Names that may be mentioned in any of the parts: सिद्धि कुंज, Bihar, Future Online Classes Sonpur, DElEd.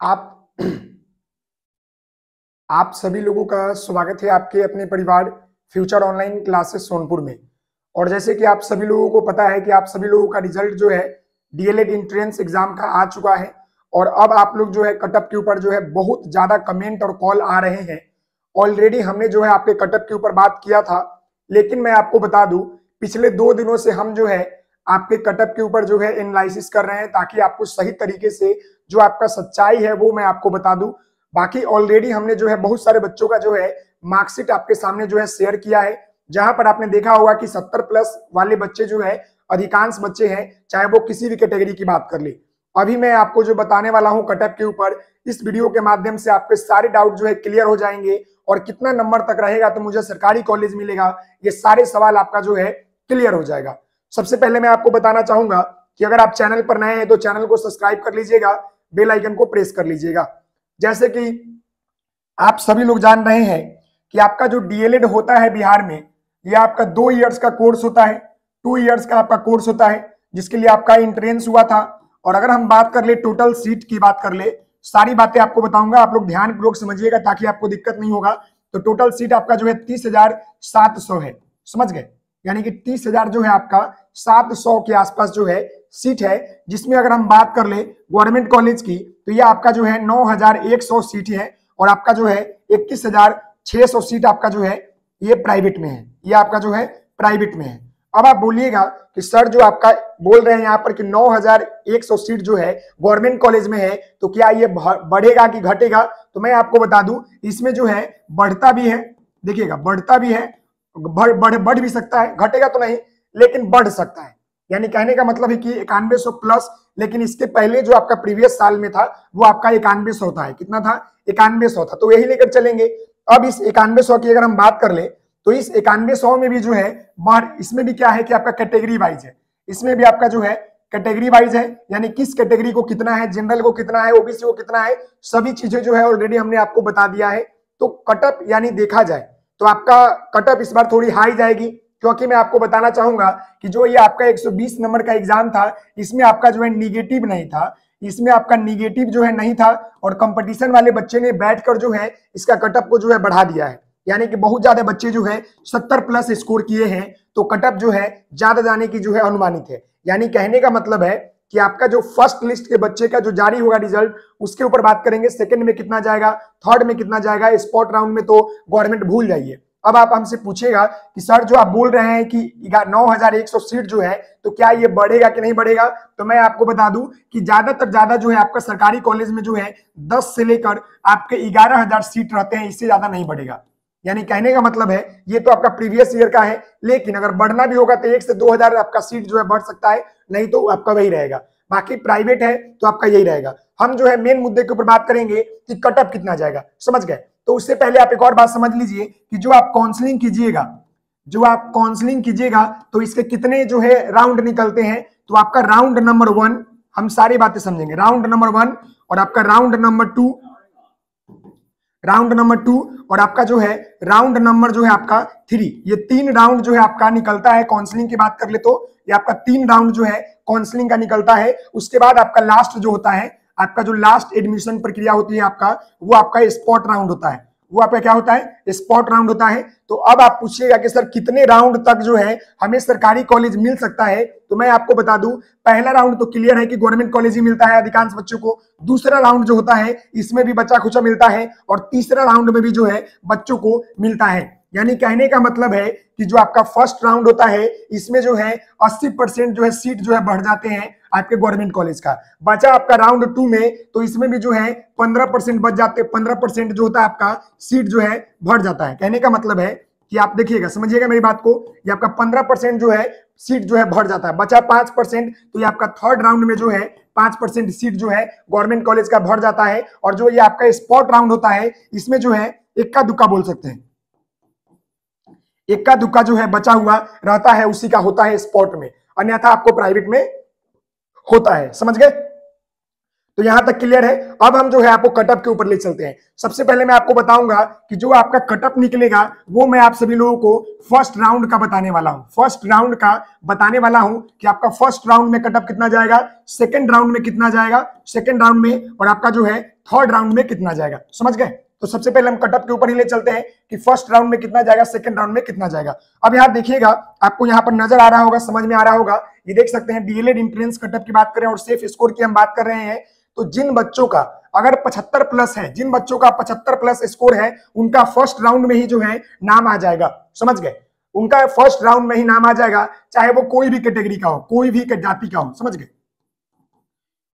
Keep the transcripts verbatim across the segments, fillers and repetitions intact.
आप आप सभी लोगों का स्वागत है आपके अपने परिवार फ्यूचर ऑनलाइन क्लासेस सोनपुर में। और जैसे कि आप सभी लोगों को पता है कि आप सभी लोगों का रिजल्ट जो है डीएलएड एंट्रेंस एग्जाम का आ चुका है। और अब आप लोग जो है कटअप के ऊपर जो है बहुत ज्यादा कमेंट और कॉल आ रहे हैं। ऑलरेडी हमने जो है आपके कटअप के ऊपर बात किया था, लेकिन मैं आपको बता दूं पिछले दो दिनों से हम जो है आपके कटअप के ऊपर जो है एनालिसिस कर रहे हैं, ताकि आपको सही तरीके से जो आपका सच्चाई है वो मैं आपको बता दूं। बाकी ऑलरेडी हमने जो है बहुत सारे बच्चों का जो है मार्कशीट आपके सामने जो है शेयर किया है, जहां पर आपने देखा होगा कि सत्तर प्लस वाले बच्चे जो है अधिकांश बच्चे हैं, चाहे वो किसी भी कैटेगरी की बात कर ले। अभी मैं आपको जो बताने वाला हूं कटअप के ऊपर, इस वीडियो के माध्यम से आपके सारे डाउट जो है क्लियर हो जाएंगे। और कितना नंबर तक रहेगा तो मुझे सरकारी कॉलेज मिलेगा, ये सारे सवाल आपका जो है क्लियर हो जाएगा। सबसे पहले मैं आपको बताना चाहूंगा कि अगर आप चैनल पर नए हैं तो चैनल को सब्सक्राइब कर लीजिएगा, बेल आइकन को प्रेस कर लीजिएगा। जैसे कि आप सभी लोग जान रहे हैं कि आपका जो डीएलएड होता है बिहार में, यह आपका दो इयर्स का कोर्स होता है, टू इयर्स का आपका कोर्स होता है, जिसके लिए आपका एंट्रेंस हुआ था। और अगर हम बात कर ले टोटल सीट की बात कर ले, सारी बातें आपको बताऊंगा, आप लोग ध्यानपूर्वक समझिएगा ताकि आपको दिक्कत नहीं होगा। तो टोटल सीट आपका जो है तीस हजार सात सौ है, समझ गए, यानी कि तीस हजार जो है आपका सात सौ के आसपास जो है सीट है। जिसमें अगर हम बात कर ले गवर्नमेंट कॉलेज की, तो ये आपका जो है नौ हजार एक सौ सीट है और आपका जो है इक्कीस हजार छह सौ सीट आपका जो है ये प्राइवेट में है, ये आपका जो है प्राइवेट में है। अब आप बोलिएगा कि सर जो आपका बोल रहे हैं यहाँ पर कि नौ हजार एक सौ सीट जो है गवर्नमेंट कॉलेज में है, तो क्या ये बढ़ेगा कि घटेगा? तो मैं आपको बता दूं इसमें जो है बढ़ता भी है, देखिएगा बढ़ता भी है, बढ़ बढ़ बढ़ भी सकता है, घटेगा तो नहीं लेकिन बढ़ सकता है। यानी कहने का मतलब है कि इक्यानवे सौ प्लस, लेकिन इसके पहले जो आपका प्रीवियस साल में था वो आपका इक्यानवे सौ था, कितना था? इक्यानवे सौ था, तो यही लेकर चलेंगे। अब इस इक्यानवे सौ की अगर हम बात कर ले तो इस इक्यानवे सौ में भी जो है बाहर, इसमें भी क्या है कि आपका कैटेगरी वाइज है, इसमें भी आपका जो है कैटेगरी वाइज है, यानी किस कैटेगरी को कितना है, जनरल को कितना है, ओबीसी को कितना है, सभी चीजें जो है ऑलरेडी हमने आपको बता दिया है। तो कटअप यानी देखा जाए तो आपका कटअप इस बार थोड़ी हाई जाएगी, क्योंकि मैं आपको बताना चाहूंगा कि जो ये आपका एक सौ बीस नंबर का एग्जाम था, इसमें आपका जो है निगेटिव नहीं था, इसमें आपका निगेटिव जो है नहीं था। और कंपटीशन वाले बच्चे ने बैठकर जो है इसका कटअप को जो है बढ़ा दिया है, यानी कि बहुत ज्यादा बच्चे जो है सत्तर प्लस स्कोर किए हैं, तो कटअप जो है ज्यादा जाने की जो है अनुमानित है। यानी कहने का मतलब है कि आपका जो फर्स्ट लिस्ट के बच्चे का जो जारी होगा रिजल्ट, उसके ऊपर बात करेंगे, सेकंड में कितना जाएगा, थर्ड में कितना जाएगा, स्पॉट राउंड में तो गवर्नमेंट भूल जाइए। अब आप हमसे पूछेगा कि सर जो आप बोल रहे हैं कि नौ हजार एक सौ सीट जो है, तो क्या ये बढ़ेगा कि नहीं बढ़ेगा? तो मैं आपको बता दूं कि ज्यादातर ज्यादा जो है आपका सरकारी कॉलेज में जो है दस से लेकर आपके ग्यारह हजार सीट रहते हैं, इससे ज्यादा नहीं बढ़ेगा। यानी कहने का मतलब है ये तो आपका प्रीवियस ईयर का है, लेकिन अगर बढ़ना भी होगा तो एक से दो हजार आपका सीट जो है बढ़ सकता है, नहीं तो आपका वही रहेगा। बाकी प्राइवेट है तो आपका यही रहेगा। हम जो है मेन मुद्दे के ऊपर बात करेंगे कि कटअप कितना जाएगा, समझ गए? तो उससे पहले आप एक और बात समझ लीजिए कि जो आप काउंसलिंग कीजिएगा, जो आप काउंसलिंग कीजिएगा तो इसके कितने जो है राउंड निकलते हैं। तो आपका राउंड नंबर वन, हम सारी बातें समझेंगे, राउंड नंबर वन और आपका round number two, round number two और आपका जो है राउंड नंबर जो है आपका थ्री, ये तीन राउंड जो है आपका निकलता है। काउंसलिंग की बात कर ले तो ये आपका तीन राउंड जो है काउंसलिंग का निकलता है। उसके बाद आपका लास्ट जो होता है, आपका जो लास्ट एडमिशन प्रक्रिया होती है आपका, वो आपका स्पॉट राउंड होता है, वो आपका क्या होता है? स्पॉट राउंड होता है। तो अब आप पूछिएगा कि सर कितने राउंड तक जो है हमें सरकारी कॉलेज मिल सकता है? तो मैं आपको बता दूं पहला राउंड तो क्लियर है कि गवर्नमेंट कॉलेज ही मिलता है अधिकांश बच्चों को। दूसरा राउंड जो होता है इसमें भी बच्चा खुचा मिलता है, और तीसरा राउंड में भी जो है बच्चों को मिलता है। यानी कहने का मतलब है कि जो आपका फर्स्ट राउंड होता है इसमें जो है अस्सी परसेंट जो है सीट जो है बढ़ जाते हैं आपके गवर्नमेंट कॉलेज का। बचा आपका राउंड टू में, तो इसमें भी जो है पंद्रह परसेंट बच जाते, पंद्रह परसेंट जो होता है आपका सीट जो है बढ़ जाता है। कहने का मतलब है कि आप देखिएगा, समझिएगा मेरी बात को, ये आपका पंद्रह परसेंट जो है सीट जो है बढ़ जाता है, बचा पांच परसेंट, तो ये आपका थर्ड राउंड में जो है पांच परसेंट सीट जो है गवर्नमेंट कॉलेज का बढ़ जाता है। और जो ये आपका स्पॉट राउंड होता है इसमें जो है इक्का दुक्का बोल सकते हैं, इक्का दुक्का जो है बचा हुआ रहता है उसी का होता है स्पॉट में, अन्यथा आपको प्राइवेट में होता है, समझ गए? तो यहां तक क्लियर है। अब हम जो है आपको कटअप के ऊपर ले चलते हैं। सबसे पहले मैं आपको बताऊंगा कि जो आपका कटअप निकलेगा वो मैं आप सभी लोगों को फर्स्ट राउंड का बताने वाला हूं। फर्स्ट राउंड का बताने वाला हूं कि आपका फर्स्ट राउंड में कटअप कितना जाएगा, सेकंड राउंड में कितना जाएगा, सेकंड राउंड में और आपका जो है थर्ड राउंड में कितना जाएगा। समझ गए? तो सबसे पहले हम कटअप के ऊपर ही ले चलते हैं कि फर्स्ट राउंड में कितना जाएगा, सेकंड राउंड में कितना जाएगा। अब यहाँ देखिएगा, आपको यहाँ पर नजर आ रहा होगा, समझ में आ रहा होगा, ये देख सकते हैं डीएलएड एंट्रेंस कटअप की बात करें और सेफ स्कोर की हम बात कर रहे हैं तो जिन बच्चों का अगर पचहत्तर प्लस है, जिन बच्चों का पचहत्तर प्लस स्कोर है उनका फर्स्ट राउंड में ही जो है नाम आ जाएगा। समझ गए? उनका फर्स्ट राउंड में ही नाम आ जाएगा, चाहे वो कोई भी कैटेगरी का हो, कोई भी जाति का हो। समझ गए?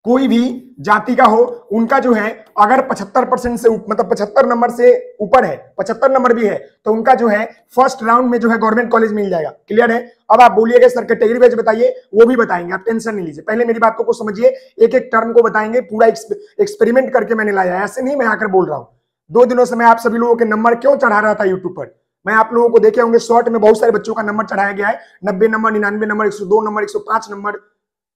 कोई भी जाति का हो, उनका जो है अगर पचहत्तर परसेंट से मतलब पचहत्तर नंबर से ऊपर है, पचहत्तर नंबर भी है तो उनका जो है फर्स्ट राउंड में जो है गवर्नमेंट कॉलेज मिल जाएगा। क्लियर है? अब आप बोलिएगा सर कैटेगरी वाइज बताइए, वो भी बताएंगे, आप टेंशन नहीं लीजिए। पहले मेरी बात को समझिए, एक एक टर्म को बताएंगे, पूरा एक्सपेरिमेंट करके मैंने लाया है, ऐसे नहीं मैं आकर बोल रहा हूँ। दो दिनों से मैं आप सभी लोगों के नंबर क्यों चढ़ा रहा था यूट्यूब पर, मैं आप लोगों को देखे होंगे शॉर्ट में बहुत सारे बच्चों का नंबर चढ़ाया गया है, नब्बे नंबर, निन्यानवे नंबर, एक सौ दो नंबर, एक सौ पांच नंबर,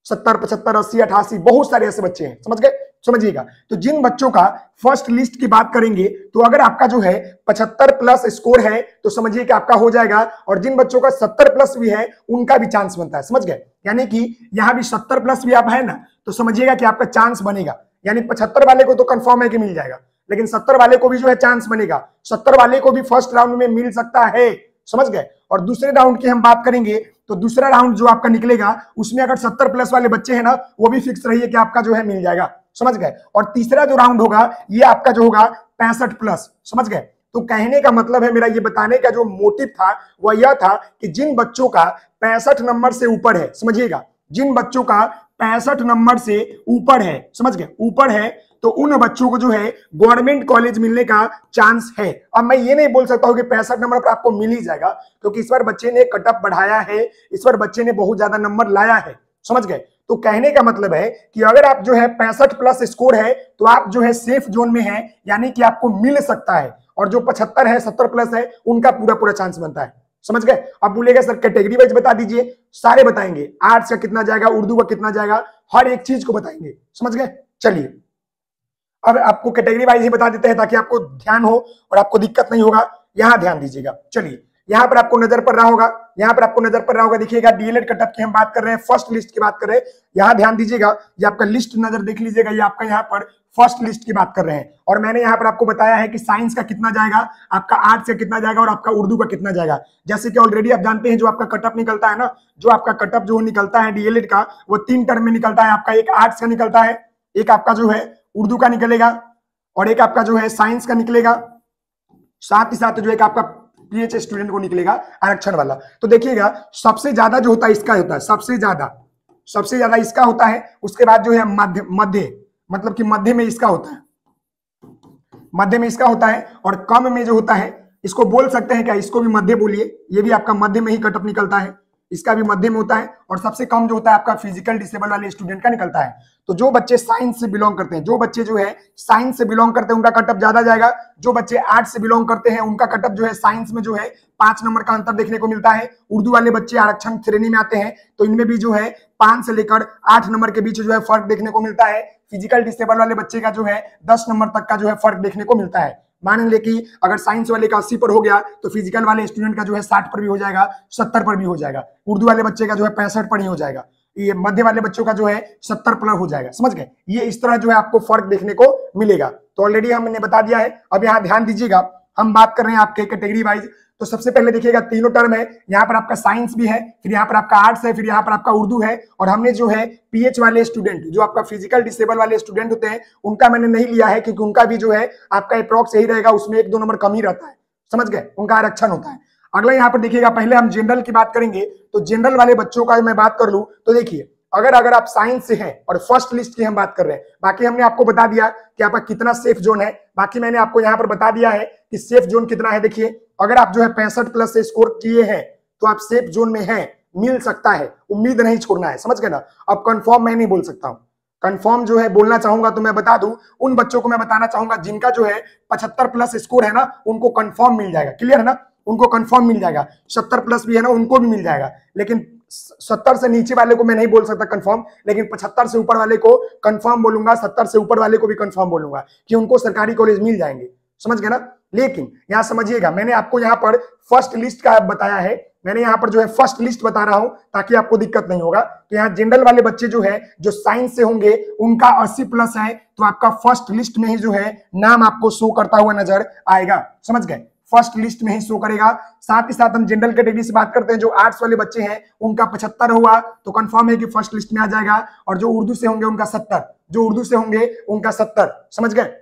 सत्तर, पचहत्तर, अस्सी, अठासी, बहुत सारे ऐसे बच्चे हैं। समझ गए? समझिएगा। तो जिन बच्चों का फर्स्ट लिस्ट की बात करेंगे तो अगर आपका जो है पचहत्तर प्लस स्कोर है तो समझिए कि आपका हो जाएगा, और जिन बच्चों का सत्तर प्लस भी है उनका भी चांस बनता है। समझ गए? यानी कि यहाँ भी सत्तर प्लस भी आप है ना तो समझिएगा कि आपका चांस बनेगा। यानी पचहत्तर वाले को तो कंफर्म है कि मिल जाएगा, लेकिन सत्तर वाले को भी जो है चांस बनेगा, सत्तर वाले को भी फर्स्ट राउंड में मिल सकता है। समझ गए? और दूसरे राउंड की हम बात करेंगे तो दूसरा राउंड जो आपका निकलेगा उसमें अगर सत्तर प्लस वाले बच्चे हैं ना वो भी फिक्स रहिए कि आपका जो है मिल जाएगा। समझ गए? और तीसरा जो राउंड होगा ये आपका जो होगा पैंसठ प्लस। समझ गए? तो कहने का मतलब है मेरा, ये बताने का जो मोटिव था वह यह था कि जिन बच्चों का पैंसठ नंबर से ऊपर है, समझिएगा, जिन बच्चों का पैंसठ नंबर से ऊपर है, समझ गए, ऊपर है तो उन बच्चों को जो है गवर्नमेंट कॉलेज मिलने का चांस है। अब मैं ये नहीं बोल सकता हूं कि पैंसठ नंबर पर आपको मिल ही जाएगा, क्योंकि इस बार बच्चे ने कटअप बढ़ाया है, इस बार बच्चे ने बहुत ज्यादा नंबर लाया है। समझ गए? तो कहने का मतलब है कि अगर आप जो है पैंसठ प्लस स्कोर है तो आप जो है सेफ जोन में है, यानी कि आपको मिल सकता है, और जो पचहत्तर है, सत्तर प्लस है उनका पूरा पूरा चांस बनता है। समझ गए? अब बोलेगा सर कैटेगरी वाइज बता दीजिए, सारे बताएंगे, आर्ट्स का कितना जाएगा, उर्दू का कितना जाएगा, हर एक चीज को बताएंगे। समझ गए? चलिए अब आपको कैटेगरी वाइज ही बता देते हैं ताकि आपको ध्यान हो और आपको दिक्कत नहीं होगा। यहाँ ध्यान दीजिएगा। चलिए यहाँ पर आपको नजर पड़ रहा होगा, यहाँ पर आपको नजर पड़ रहा होगा, देखिएगा डीएलएड कटअप की हम बात कर रहे हैं, फर्स्ट लिस्ट की बात कर रहे हैं। यहाँ ध्यान दीजिएगा, ये आपका लिस्ट नजर देख लीजिएगा, ये आपका यहाँ पर फर्स्ट लिस्ट की बात कर रहे हैं, और मैंने यहाँ पर आपको बताया है कि साइंस का कितना जाएगा, आपका आर्ट्स का कितना जाएगा और आपका उर्दू का कितना जाएगा। जैसे कि ऑलरेडी आप जानते हैं जो आपका कटअप निकलता है ना, जो आपका कटअप जो निकलता है डीएलएड का वो तीन टर्म में निकलता है आपका, एक आर्ट्स का निकलता है, एक आपका जो है उर्दू का निकलेगा और एक आपका जो है साइंस का निकलेगा, साथ ही साथ जो एक आपका पीएच स्टूडेंट को निकलेगा आरक्षण वाला। तो देखिएगा सबसे ज्यादा जो होता है इसका होता है, सबसे ज्यादा सबसे ज्यादा इसका होता है, उसके बाद जो है मध्य मध्य मतलब कि मध्य में इसका होता है, मध्य में इसका होता है, और कम में जो होता है इसको बोल सकते हैं क्या, इसको भी मध्य बोलिए, ये भी आपका मध्य में ही कटअप निकलता है, इसका भी मध्य में होता है, और सबसे कम जो होता है आपका फिजिकल डिसेबल वाले स्टूडेंट का निकलता है। तो जो बच्चे साइंस से बिलोंग करते हैं, जो बच्चे जो है साइंस से बिलोंग करते हैं उनका कटअप ज्यादा जाएगा, जो बच्चे आर्ट्स से बिलोंग करते हैं उनका कटअप जो है साइंस में जो है पांच नंबर का अंतर देखने को मिलता है। उर्दू वाले बच्चे आरक्षण श्रेणी में आते हैं तो इनमें भी जो है पांच से लेकर आठ नंबर के बीच जो है फर्क देखने को मिलता है। फिजिकल डिसेबल वाले बच्चे का जो है दस नंबर तक का जो है फर्क देखने को मिलता है। मान लें कि अगर साइंस वाले का अस्सी पर हो गया तो फिजिकल वाले स्टूडेंट का जो है साठ पर भी हो जाएगा, सत्तर पर भी हो जाएगा, उर्दू वाले बच्चे का जो है पैंसठ पर ही हो जाएगा, ये मध्य वाले बच्चों का जो है सत्तर पर हो जाएगा। समझ गए? ये इस तरह जो है आपको फर्क देखने को मिलेगा। तो ऑलरेडी हमने बता दिया है। अब यहाँ ध्यान दीजिएगा, हम बात कर रहे हैं आपके कैटेगरी वाइज। तो सबसे पहले देखिएगा तीनों टर्म है, यहाँ पर आपका साइंस भी है, फिर यहाँ पर आपका आर्ट्स है, फिर यहाँ पर आपका उर्दू है, और हमने जो है पीएच वाले स्टूडेंट, जो आपका फिजिकल डिसेबल वाले स्टूडेंट होते हैं उनका मैंने नहीं लिया है क्योंकि उनका भी जो है आपका अप्रॉक्स यही रहेगा, उसमें एक दो नंबर कम ही रहता है। समझ गए? उनका आरक्षण होता है। अगला यहाँ पर देखिएगा, पहले हम जनरल की बात करेंगे। तो जनरल वाले बच्चों का मैं बात कर लूँ तो देखिए, अगर अगर आप साइंस से हैं और फर्स्ट लिस्ट की हम बात कर रहे हैं, बाकी हमने आपको बता दिया कि आपका कितना सेफ जोन है, बाकी मैंने आपको यहाँ पर बता दिया है कि सेफ जोन कितना है। देखिए अगर आप जो है पैंसठ प्लस से स्कोर किए हैं तो आप सेफ जोन में हैं, मिल सकता है, उम्मीद नहीं छोड़ना है। समझ गए ना? अब कंफर्म मैं नहीं बोल सकता हूँ, कंफर्म जो है बोलना चाहूंगा तो मैं बता दूं, उन बच्चों को मैं बताना चाहूंगा जिनका जो है पचहत्तर प्लस स्कोर है ना उनको कंफर्म मिल जाएगा। क्लियर है ना? उनको कंफर्म मिल जाएगा। सत्तर प्लस भी है ना उनको भी मिल जाएगा, लेकिन सत्तर से नीचे वाले को मैं नहीं बोल सकता कंफर्म, लेकिन पचहत्तर से ऊपर वाले को कंफर्म बोलूंगा, सत्तर से ऊपर वाले को भी कंफर्म बोलूंगा कि उनको सरकारी कॉलेज मिल जाएंगे। समझ गए ना। लेकिन यहाँ समझिएगा, मैंने आपको यहाँ पर फर्स्ट लिस्ट का बताया है, मैंने यहाँ पर जो है फर्स्ट लिस्ट बता रहा हूं ताकि आपको दिक्कत नहीं होगा। तो यहाँ जनरल वाले बच्चे जो है, जो साइंस से होंगे उनका अस्सी प्लस है, तो आपका फर्स्ट लिस्ट में ही जो है नाम आपको शो करता हुआ नजर आएगा। समझ गए, फर्स्ट लिस्ट में ही शो करेगा। साथ ही साथ हम जनरल कैटेगरी से बात करते हैं, जो आर्ट्स वाले बच्चे हैं उनका पचहत्तर हुआ तो कंफर्म है कि फर्स्ट लिस्ट में आ जाएगा, और जो उर्दू से होंगे उनका सत्तर, जो उर्दू से होंगे उनका सत्तर। समझ गए,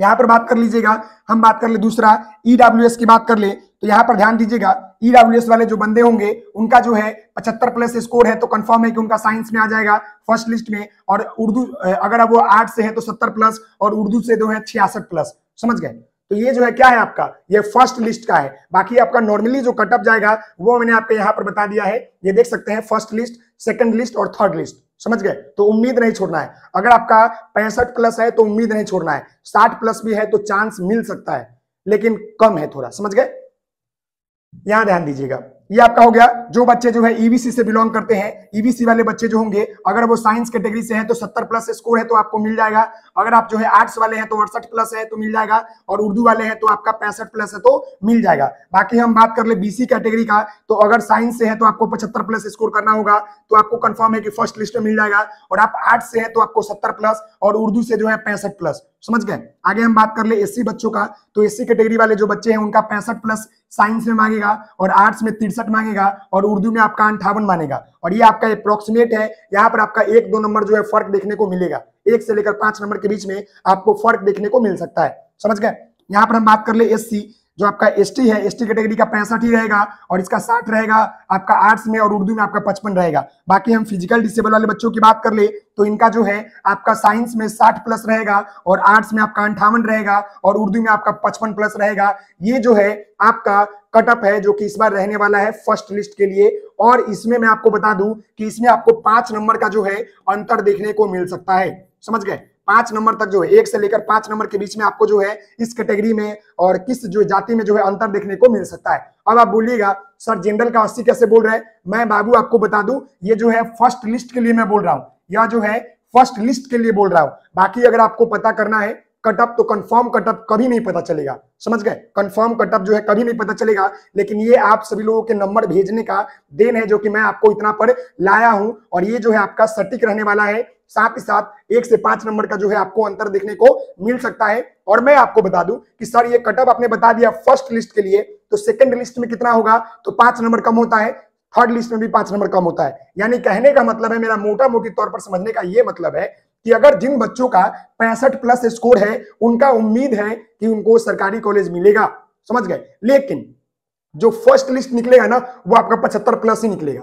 यहाँ पर बात कर लीजिएगा। हम बात कर ले दूसरा ईडब्ल्यूएस की बात कर ले, तो यहाँ पर ध्यान दीजिएगा, ईडब्ल्यूएस वाले जो बंदे होंगे उनका जो है पचहत्तर प्लस स्कोर है, तो कंफर्म है कि उनका साइंस में आ जाएगा फर्स्ट लिस्ट में, और उर्दू अगर वो आर्ट से है तो सत्तर प्लस, और उर्दू से जो है छियासठ प्लस। समझ गए, तो ये जो है क्या है आपका, ये फर्स्ट लिस्ट का है। बाकी आपका नॉर्मली जो कटअप जाएगा वो मैंने आपको यहाँ पर बता दिया है, ये देख सकते हैं, फर्स्ट लिस्ट, सेकंड लिस्ट और थर्ड लिस्ट। समझ गए, तो उम्मीद नहीं छोड़ना है। अगर आपका पैंसठ प्लस है तो उम्मीद नहीं छोड़ना है, साठ प्लस भी है तो चांस मिल सकता है, लेकिन कम है थोड़ा। समझ गए, यहाँ ध्यान दीजिएगा। ये आपका हो गया जो बच्चे जो है ईबीसी से बिलोंग करते हैं, ईबीसी वाले बच्चे जो होंगे अगर वो साइंस कैटेगरी से हैं तो सत्तर प्लस स्कोर है तो आपको मिल जाएगा, अगर आप जो है आर्ट्स वाले हैं तो अड़सठ प्लस है तो मिल जाएगा, और उर्दू वाले हैं तो आपका पैंसठ प्लस है तो मिल जाएगा। बाकी हम बात कर ले बीसी कैटेगरी का, तो अगर साइंस से है तो आपको पचहत्तर प्लस स्कोर करना होगा, तो आपको कन्फर्म है कि फर्स्ट लिस्ट में मिल जाएगा, और आप आर्ट्स से है तो आपको सत्तर प्लस और उर्दू से जो है पैंसठ प्लस। समझ गए। आगे हम बात कर ले एससी बच्चों का, तो एससी कैटेगरी वाले जो बच्चे हैं उनका पैंसठ प्लस साइंस में मांगेगा, और आर्ट्स में तिरसठ मांगेगा, और उर्दू में आपका अंठावन मांगेगा, और ये आपका अप्रोक्सीमेट है। यहाँ पर आपका एक दो नंबर जो है फर्क देखने को मिलेगा, एक से लेकर पांच नंबर के बीच में आपको फर्क देखने को मिल सकता है। समझ गए। यहाँ पर हम बात कर ले एससी, जो आपका एसटी है, एसटी कैटेगरी का पैंसठ ही रहेगा, और इसका साठ रहेगा आपका आर्ट्स में, और उर्दू में आपका पचपन रहेगा। बाकी हम फिजिकल डिसेबल वाले बच्चों की बात कर ले, तो इनका जो है आपका साइंस में साठ प्लस रहेगा, और आर्ट्स में आपका अंठावन रहेगा, और उर्दू में आपका पचपन प्लस रहेगा। ये जो है आपका कटअप है जो कि इस बार रहने वाला है फर्स्ट लिस्ट के लिए, और इसमें मैं आपको बता दूं कि इसमें आपको पांच नंबर का जो है अंतर देखने को मिल सकता है। समझ गए, पांच नंबर तक जो है, एक से लेकर पांच नंबर के बीच में आपको जो है इस कैटेगरी में और किस जो जाति में जो है अंतर देखने को मिल सकता है। अब आप बोलिएगा सर जनरल का अस्सी कैसे बोल रहे हैं। मैं बाबू आपको बता दूं, ये जो है फर्स्ट लिस्ट के लिए मैं बोल रहा हूँ, यह जो है फर्स्ट लिस्ट के लिए बोल रहा हूँ। बाकी अगर आपको पता करना है कटअप, तो कंफर्म कटअप कभी नहीं पता चलेगा। समझ गए, कंफर्म कटअप जो है कभी नहीं पता चलेगा, लेकिन ये आप सभी लोगों के नंबर भेजने का देन है जो कि मैं आपको इतना पर लाया हूं, और ये जो है आपका सटीक रहने वाला है। साथ ही साथ एक से पांच नंबर का जो है आपको अंतर देखने को मिल सकता है। और मैं आपको बता दूं कि सर ये कटअप आपने बता दिया फर्स्ट लिस्ट के लिए, तो सेकंड लिस्ट में कितना होगा, तो पांच नंबर कम होता है, थर्ड लिस्ट में भी पांच नंबर कम होता है। यानी कहने का मतलब है, मेरा मोटा मोटी तौर पर समझने का ये मतलब है कि अगर जिन बच्चों का पैंसठ प्लस स्कोर है उनका उम्मीद है कि उनको सरकारी कॉलेज मिलेगा। समझ गए, लेकिन जो फर्स्ट लिस्ट निकलेगा ना वो आपका पचहत्तर प्लस ही निकलेगा।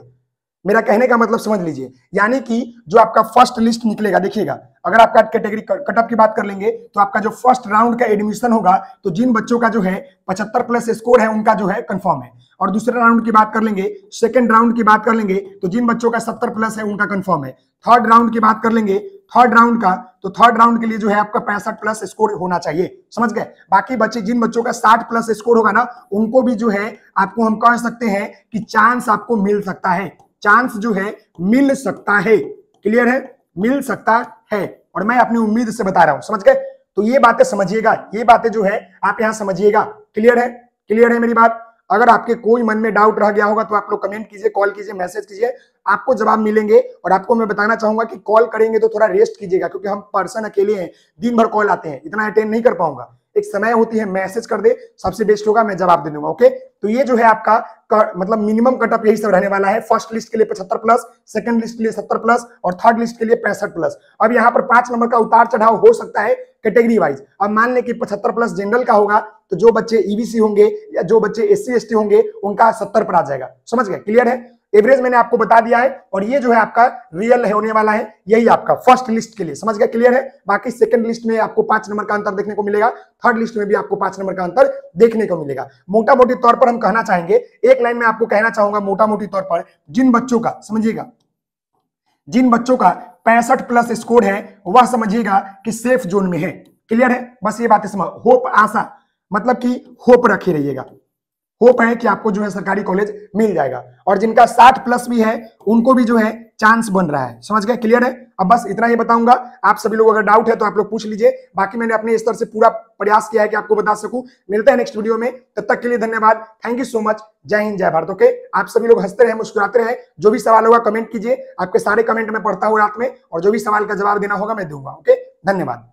मेरा कहने का मतलब समझ लीजिए, यानी कि जो आपका फर्स्ट लिस्ट निकलेगा, देखिएगा अगर आपका कैटेगरी कटअप की बात कर लेंगे तो आपका जो फर्स्ट राउंड का एडमिशन होगा, तो जिन बच्चों का जो है पचहत्तर प्लस स्कोर है उनका जो है कंफर्म है, और दूसरे राउंड की बात कर लेंगे, सेकंड राउंड की बात कर लेंगे तो जिन बच्चों का सत्तर प्लस है उनका कंफर्म है, थर्ड राउंड की बात कर लेंगे, थर्ड राउंड का तो थर्ड राउंड के लिए जो है आपका पैंसठ प्लस स्कोर होना चाहिए। समझ गए, बाकी बच्चे जिन बच्चों का साठ प्लस स्कोर होगा ना उनको भी जो है आपको हम कह सकते हैं कि चांस आपको मिल सकता है, चांस जो है मिल सकता है। क्लियर है, मिल सकता है, और मैं अपनी उम्मीद से बता रहा हूं। समझ गए, तो ये बातें समझिएगा, ये बातें जो है आप यहां समझिएगा। क्लियर है, क्लियर है मेरी बात। अगर आपके कोई मन में डाउट रह गया होगा तो आप लोग कमेंट कीजिए, कॉल कीजिए, मैसेज कीजिए, आपको जवाब मिलेंगे। और आपको मैं बताना चाहूंगा कि कॉल करेंगे तो थोड़ा रेस्ट कीजिएगा, क्योंकि हम पर्सन अकेले हैं, दिन भर कॉल आते हैं, इतना अटेंड नहीं कर पाऊंगा। एक समय होती है मैसेज कर दे, सबसे बेस्ट होगा, मैं जवाब दे दूंगा। ओके, तो ये जो है आपका कर, मतलब मिनिमम कटअप यही सब रहने वाला है। फर्स्ट लिस्ट के लिए पचहत्तर प्लस, सेकंड लिस्ट के लिए सत्तर प्लस, और थर्ड लिस्ट के लिए पैंसठ प्लस। अब यहाँ पर पांच नंबर का उतार चढ़ाव हो सकता है कैटेगरी वाइज। अब मान लें कि पचहत्तर प्लस जनरल का होगा, तो जो बच्चे ईबीसी होंगे या जो बच्चे एस सी एस टी होंगे उनका सत्तर पर आ जाएगा। समझ गए, क्लियर है। एवरेज मैंने आपको बता दिया है, और ये जो है आपका रियल होने वाला है, यही आपका फर्स्ट लिस्ट के लिए। समझ गया, क्लियर है। बाकी सेकंड लिस्ट में आपको पांच नंबर का अंतर देखने को मिलेगा, थर्ड लिस्ट में भी आपको पांच नंबर का अंतर देखने को मिलेगा। मोटा मोटी तौर पर हम कहना चाहेंगे, एक लाइन में आपको कहना चाहूंगा मोटा मोटी तौर पर, जिन बच्चों का समझिएगा जिन बच्चों का पैंसठ प्लस स्कोर है वह समझिएगा कि सेफ जोन में है। क्लियर है, बस ये बातें समझ, होप आशा मतलब कि होप रखे रहिएगा। होप है कि आपको जो है सरकारी कॉलेज मिल जाएगा। और जिनका साठ प्लस भी है उनको भी जो है चांस बन रहा है। समझ गए, क्लियर है। अब बस इतना ही बताऊंगा। आप सभी लोग अगर डाउट है तो आप लोग पूछ लीजिए, बाकी मैंने अपने स्तर से पूरा प्रयास किया है कि आपको बता सकूं। मिलते हैं नेक्स्ट वीडियो में, तब तक के लिए धन्यवाद। Thank you so much. जय हिंद, जय भारत। ओके, आप सभी लोग हंसते रहे, मुस्कुराते रहे। जो भी सवाल होगा कमेंट कीजिए, आपके सारे कमेंट में पढ़ता हूँ रात में, और जो भी सवाल का जवाब देना होगा मैं दूंगा। ओके, धन्यवाद।